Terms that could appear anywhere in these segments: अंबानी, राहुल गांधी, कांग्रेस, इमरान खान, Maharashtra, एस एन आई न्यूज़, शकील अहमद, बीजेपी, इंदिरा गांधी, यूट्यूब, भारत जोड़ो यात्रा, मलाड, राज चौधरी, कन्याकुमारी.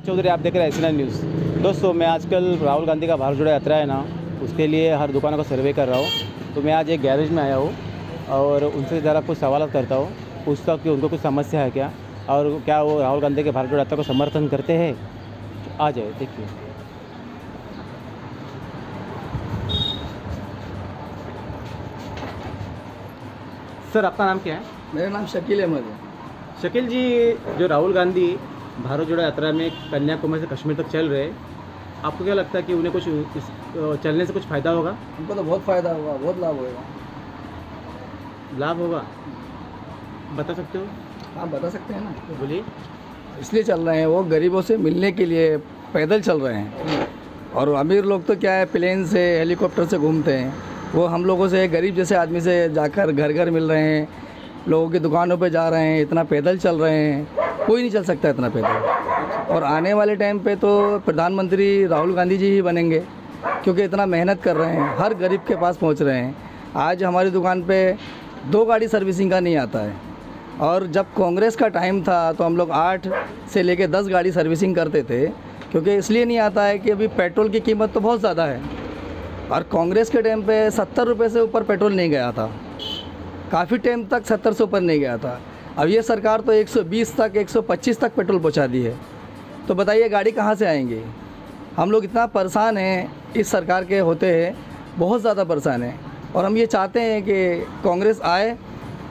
चौधरी, आप देख रहे हैं SNI न्यूज़। दोस्तों, मैं आजकल राहुल गांधी का भारत जोड़ो यात्रा है ना, उसके लिए हर दुकानों का सर्वे कर रहा हूँ। तो मैं आज एक गैरेज में आया हूँ और उनसे ज़रा कुछ सवाल करता हूँ, पूछता हूँ कि उनको कुछ समस्या है क्या और क्या वो राहुल गांधी के भारत जोड़ो यात्रा को समर्थन करते हैं। आ जाए, देखिए। सर, आपका नाम क्या है? मेरा नाम शकील अहमद है। शकील जी, जो राहुल गांधी भारत जोड़ो यात्रा में कन्याकुमारी से कश्मीर तक चल रहे, आपको क्या लगता है कि उन्हें कुछ इस चलने से कुछ फ़ायदा होगा? उनको तो बहुत फ़ायदा होगा, बहुत लाभ होगा। लाभ होगा, बता सकते हो? हाँ, बता सकते हैं ना। बोलिए। इसलिए चल रहे हैं, वो गरीबों से मिलने के लिए पैदल चल रहे हैं, और अमीर लोग तो क्या है, प्लेन से, हेलीकॉप्टर से घूमते हैं। वो हम लोगों से, गरीब जैसे आदमी से जाकर घर घर मिल रहे हैं, लोगों की दुकानों पे जा रहे हैं, इतना पैदल चल रहे हैं। कोई नहीं चल सकता इतना पैदल। और आने वाले टाइम पे तो प्रधानमंत्री राहुल गांधी जी ही बनेंगे, क्योंकि इतना मेहनत कर रहे हैं, हर गरीब के पास पहुंच रहे हैं। आज हमारी दुकान पे 2 गाड़ी सर्विसिंग का नहीं आता है, और जब कांग्रेस का टाइम था तो हम लोग 8 से लेकर 10 गाड़ी सर्विसिंग करते थे। क्योंकि इसलिए नहीं आता है कि अभी पेट्रोल की कीमत तो बहुत ज़्यादा है, और कांग्रेस के टाइम पे 70 रुपये से ऊपर पेट्रोल नहीं गया था, काफ़ी टाइम तक 70 से ऊपर नहीं गया था। अब ये सरकार तो 120 तक, 125 तक पेट्रोल पहुंचा दी है, तो बताइए गाड़ी कहाँ से आएंगी? हम लोग इतना परेशान हैं इस सरकार के होते हैं, बहुत ज़्यादा परेशान हैं। और हम ये चाहते हैं कि कांग्रेस आए,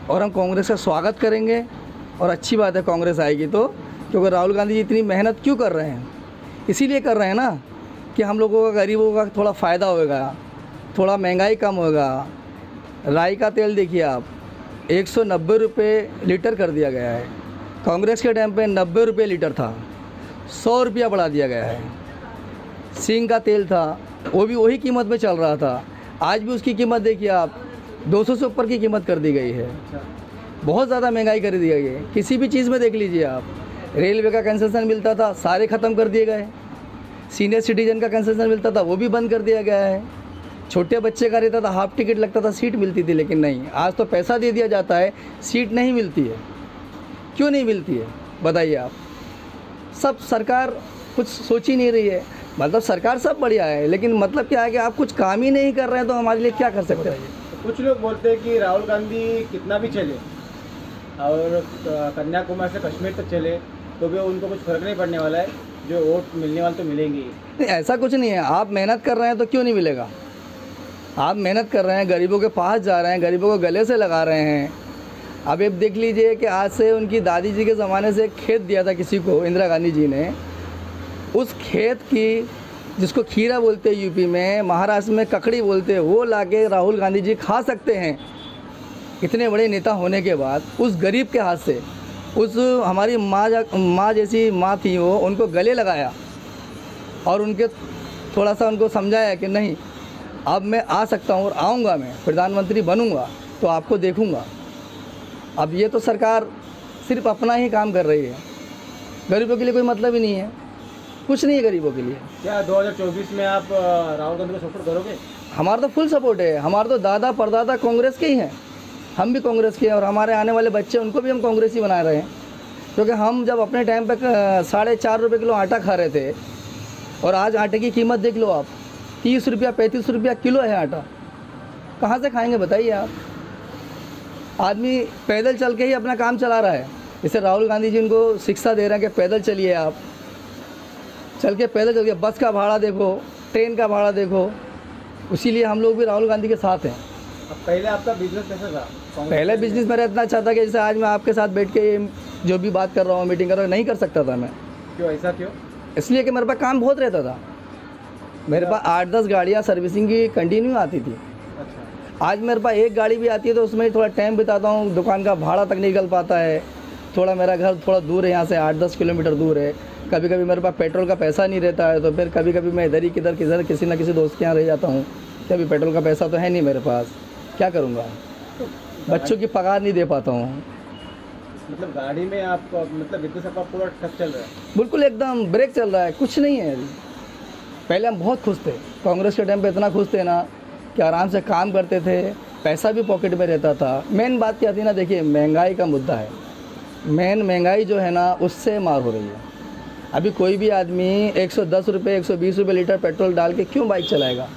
और हम कांग्रेस का स्वागत करेंगे, और अच्छी बात है कांग्रेस आएगी तो, क्योंकि राहुल गांधी जी इतनी मेहनत क्यों कर रहे हैं? इसीलिए कर रहे हैं ना कि हम लोगों का, गरीबों का थोड़ा फ़ायदा होगा, थोड़ा महंगाई कम होगा। राई का तेल देखिए आप, 190 रुपये लीटर कर दिया गया है। कांग्रेस के टाइम पे 90 रुपये लीटर था, 100 रुपया बढ़ा दिया गया है। सींग का तेल था, वो भी वही कीमत में चल रहा था, आज भी उसकी कीमत देखिए आप, 200 से ऊपर की कीमत कर दी गई है। बहुत ज़्यादा महंगाई कर दी गई है, किसी भी चीज़ में देख लीजिए आप। रेलवे का कंसेशन मिलता था, सारे ख़त्म कर दिए गए। सीनियर सिटीजन का कंसेशन मिलता था, वो भी बंद कर दिया गया है। छोटे बच्चे का रहता था, हाफ टिकट लगता था, सीट मिलती थी, लेकिन नहीं, आज तो पैसा दे दिया जाता है, सीट नहीं मिलती है। क्यों नहीं मिलती है, बताइए आप? सब सरकार कुछ सोच ही नहीं रही है। मतलब सरकार सब बढ़िया है, लेकिन मतलब क्या है कि आप कुछ काम ही नहीं कर रहे हैं, तो हमारे लिए क्या कर सकते हैं? कुछ लोग बोलते हैं कि राहुल गांधी कितना भी चले और कन्याकुमारी से कश्मीर तक चले तो भी उनको कुछ फर्क नहीं पड़ने वाला है, जो वोट मिलने वाले तो मिलेंगे। नहीं, ऐसा कुछ नहीं है। आप मेहनत कर रहे हैं तो क्यों नहीं मिलेगा? आप मेहनत कर रहे हैं, गरीबों के पास जा रहे हैं, गरीबों को गले से लगा रहे हैं। अब एक देख लीजिए कि आज से उनकी दादी जी के ज़माने से खेत दिया था किसी को, इंदिरा गांधी जी ने। उस खेत की, जिसको खीरा बोलते हैं यूपी में, महाराष्ट्र में ककड़ी बोलते हैं, वो ला के राहुल गांधी जी खा सकते हैं, इतने बड़े नेता होने के बाद। उस गरीब के हाथ से, उस हमारी माँ जैसी माँ थी वो, उनको गले लगाया और उनके थोड़ा सा उनको समझाया कि नहीं, अब मैं आ सकता हूँ और आऊँगा, मैं प्रधानमंत्री बनूँगा तो आपको देखूँगा। अब ये तो सरकार सिर्फ अपना ही काम कर रही है, गरीबों के लिए कोई मतलब ही नहीं है, कुछ नहीं है गरीबों के लिए। क्या 2024 में आप राहुल गांधी को सपोर्ट करोगे? हमारा तो फुल सपोर्ट है, हमारे तो दादा परदादा कांग्रेस के ही हैं, हम भी कांग्रेस के हैं, और हमारे आने वाले बच्चे, उनको भी हम कांग्रेस ही बना रहे हैं। क्योंकि हम जब अपने टाइम पर 4.5 रुपये किलो आटा खा रहे थे, और आज आटे की कीमत देख लो आप, 30 रुपया, 35 रुपया किलो है आटा। कहाँ से खाएंगे बताइए आप? आदमी पैदल चल के ही अपना काम चला रहा है। इससे राहुल गांधी जी उनको शिक्षा दे रहे हैं कि पैदल चलिए, आप चल के, पैदल चल के, बस का भाड़ा देखो, ट्रेन का भाड़ा देखो। इसीलिए हम लोग भी राहुल गांधी के साथ हैं। पहले आपका बिजनेस कैसा था? पहले बिजनेस मेरा इतना अच्छा था कि जैसे आज मैं आपके साथ बैठ के जो भी बात कर रहा हूँ, मीटिंग कर रहा हूँ, नहीं कर सकता था मैं। क्यों, ऐसा क्यों? इसलिए कि मेरे पास काम बहुत रहता था, मेरे पास 8-10 गाड़ियाँ सर्विसिंग की कंटिन्यू आती थी। अच्छा। आज मेरे पास 1 गाड़ी भी आती है तो उसमें थोड़ा टाइम बिताता हूँ, दुकान का भाड़ा तक निकल पाता है। थोड़ा मेरा घर थोड़ा दूर है, यहाँ से 8-10 किलोमीटर दूर है। कभी कभी मेरे पास पेट्रोल का पैसा नहीं रहता है, तो फिर कभी कभी मैं इधर ही किधर किसी ना किसी दोस्त के यहाँ रह जाता हूँ। कभी पेट्रोल का पैसा तो है नहीं मेरे पास, क्या करूँगा? बच्चों की पगार नहीं दे पाता हूँ। मतलब गाड़ी में आप, मतलब बिजनेस आपका पूरा ठप चल रहा है? बिल्कुल, एकदम ब्रेक चल रहा है, कुछ नहीं है। पहले हम बहुत खुश थे, कांग्रेस के टाइम पे इतना खुश थे ना कि आराम से काम करते थे, पैसा भी पॉकेट में रहता था। मेन बात क्या थी ना, देखिए महंगाई का मुद्दा है, मेन महंगाई जो है ना, उससे मार हो रही है। अभी कोई भी आदमी 110 रुपये 120 रुपये लीटर पेट्रोल डाल के क्यों बाइक चलाएगा।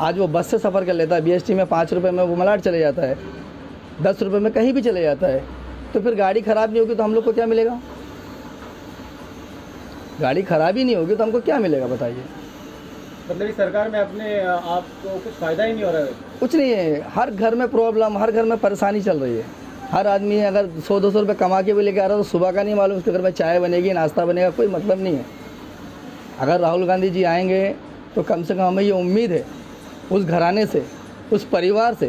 आज वो बस से सफ़र कर लेता है, BST में 5 रुपये में वो मलाड चले जाता है, 10 रुपये में कहीं भी चले जाता है। तो फिर गाड़ी ख़राब नहीं होगी तो हम लोग को क्या मिलेगा। गाड़ी ख़राब ही नहीं होगी तो हमको क्या मिलेगा बताइए। मतलब इस सरकार में अपने आप को कुछ फ़ायदा ही नहीं हो रहा है। कुछ नहीं है, हर घर में प्रॉब्लम, हर घर में परेशानी चल रही है। हर आदमी अगर 100-200 रुपये कमा के भी लेके आ रहा है तो सुबह का नहीं मालूम उसके घर में चाय बनेगी, नाश्ता बनेगा, कोई मतलब नहीं है। अगर राहुल गांधी जी आएंगे तो कम से कम हमें ये उम्मीद है उस घराने से, उस परिवार से,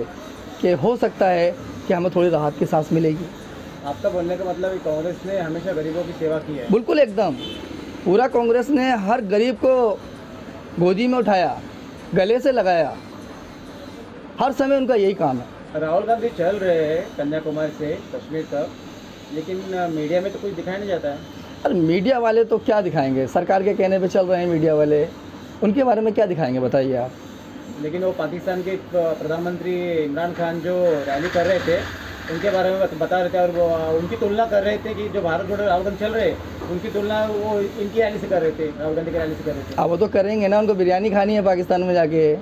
कि हो सकता है कि हमें थोड़ी राहत की सांस मिलेगी। आपका बोलने का मतलब कांग्रेस ने हमेशा गरीबों की सेवा की है। बिल्कुल एकदम, पूरा कांग्रेस ने हर गरीब को गोदी में उठाया, गले से लगाया, हर समय उनका यही काम है। राहुल गांधी चल रहे हैं कन्याकुमारी से कश्मीर तक, लेकिन मीडिया में तो कुछ दिखाया नहीं जाता है। अरे मीडिया वाले तो क्या दिखाएंगे, सरकार के कहने पे चल रहे हैं मीडिया वाले, उनके बारे में क्या दिखाएंगे बताइए आप। लेकिन वो पाकिस्तान के प्रधानमंत्री इमरान खान जो रैली कर रहे थे उनके बारे में बता रहे थे, और वो उनकी तुलना कर रहे थे कि जो भारत जोड़ो राहुल गांधी चल रहे हैं उनकी तुलना वो इनकी रैली से कर रहे थे, राहुल गांधी की रैली से कर रहे थे। अब वो तो करेंगे ना, उनको बिरयानी खानी है पाकिस्तान में जाके,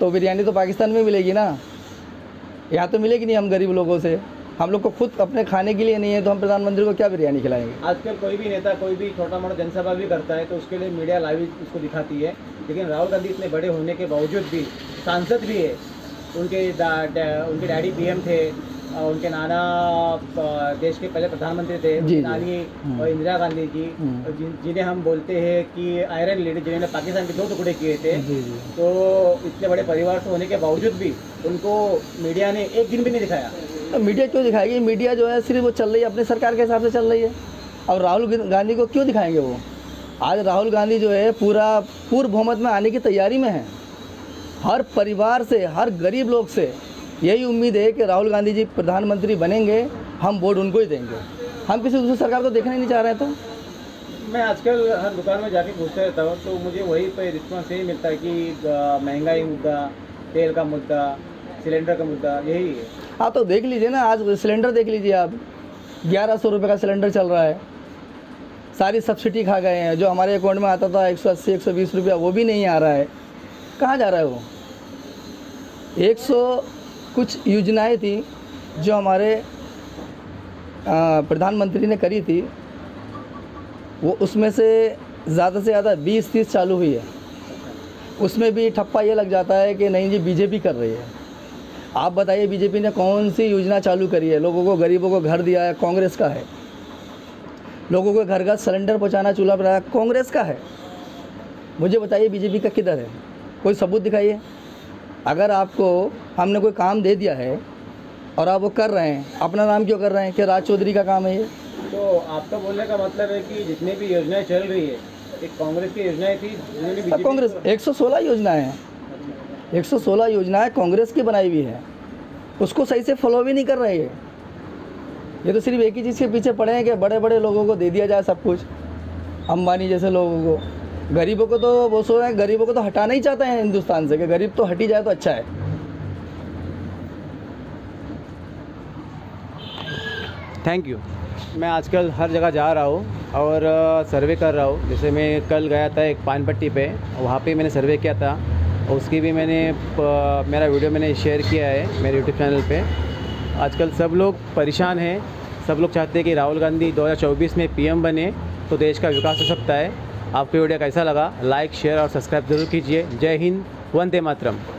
तो बिरयानी तो पाकिस्तान में मिलेगी ना, यहाँ तो मिलेगी नहीं। हम गरीब लोगों से, हम लोग को खुद अपने खाने के लिए नहीं है तो हम प्रधानमंत्री को क्या बिरयानी खिलाएंगे। आजकल कोई भी नेता कोई भी छोटा मोटा जनसभा भी करता है तो उसके लिए मीडिया लाइव उसको दिखाती है, लेकिन राहुल गांधी इतने बड़े होने के बावजूद भी सांसद भी है, उनके डैडी PM थे, उनके नाना देश के पहले प्रधानमंत्री थे, नानी और इंदिरा गांधी जी, जिन्हें हम बोलते हैं कि आयरन लेडी, जिन्होंने पाकिस्तान के 2 टुकड़े किए थे। तो इतने बड़े परिवार से होने के बावजूद भी उनको मीडिया ने एक दिन भी नहीं दिखाया। तो मीडिया क्यों दिखाएगी, मीडिया जो है सिर्फ वो चल रही है अपने सरकार के हिसाब से चल रही है, और राहुल गांधी को क्यों दिखाएंगे वो। आज राहुल गांधी जो है पूरा पूर्व बहुमत में आने की तैयारी में है। हर परिवार से, हर गरीब लोग से यही उम्मीद है कि राहुल गांधी जी प्रधानमंत्री बनेंगे, हम वोट उनको ही देंगे, हम किसी दूसरी सरकार को देखना ही नहीं चाह रहे हैं। तो मैं आजकल हर दुकान में जाके पूछता रहता हूँ तो मुझे वही पे रिस्पॉन्स यही मिलता है कि महंगाई मुद्दा, तेल का मुद्दा, सिलेंडर का मुद्दा, यही है। हाँ तो देख लीजिए ना, आज सिलेंडर देख लीजिए आप, 1100 रुपये का सिलेंडर चल रहा है, सारी सब्सिडी खा गए हैं। जो हमारे अकाउंट में आता था 180-120 रुपया वो भी नहीं आ रहा है, कहाँ जा रहा है वो। 100 कुछ योजनाएं थी जो हमारे प्रधानमंत्री ने करी थी, वो उसमें से ज़्यादा 20-30 चालू हुई है। उसमें भी ठप्पा ये लग जाता है कि नहीं जी बीजेपी कर रही है। आप बताइए बीजेपी ने कौन सी योजना चालू करी है, लोगों को, गरीबों को घर दिया है, कांग्रेस का है। लोगों को घर का सिलेंडर पहुँचाना, चूल्हा पहुँचाना, कांग्रेस का है। मुझे बताइए बीजेपी का किधर है, कोई सबूत दिखाइए। अगर आपको हमने कोई काम दे दिया है और आप वो कर रहे हैं, अपना नाम क्यों कर रहे हैं कि राज चौधरी का काम है ये। तो आपका बोलने का मतलब है कि जितने भी योजनाएं चल रही है एक कांग्रेस की योजनाएं थी, बीजेपी कांग्रेस 116 योजनाएं हैं, 116 योजनाएं कांग्रेस की बनाई हुई है, उसको सही से फॉलो भी नहीं कर रही है। ये तो सिर्फ एक ही चीज़ के पीछे पड़े हैं कि बड़े बड़े लोगों को दे दिया जाए सब कुछ, अंबानी जैसे लोगों को। गरीबों को तो वो सो रहे हैं, गरीबों को तो हटाना ही चाहते हैं हिंदुस्तान से, कि गरीब तो हट ही जाए तो अच्छा है। Thank you. मैं आजकल हर जगह जा रहा हूँ और सर्वे कर रहा हूँ। जैसे मैं कल गया था एक पान पट्टी पे, वहाँ पे मैंने सर्वे किया था, उसकी भी मैंने मेरा वीडियो मैंने शेयर किया है मेरे यूट्यूब चैनल पे। आजकल सब लोग परेशान हैं, सब लोग चाहते हैं कि राहुल गांधी 2024 में PM बने तो देश का विकास हो सकता है। आपको वीडियो कैसा लगा, लाइक, शेयर और सब्सक्राइब जरूर कीजिए। जय हिंद, वंदे मातरम।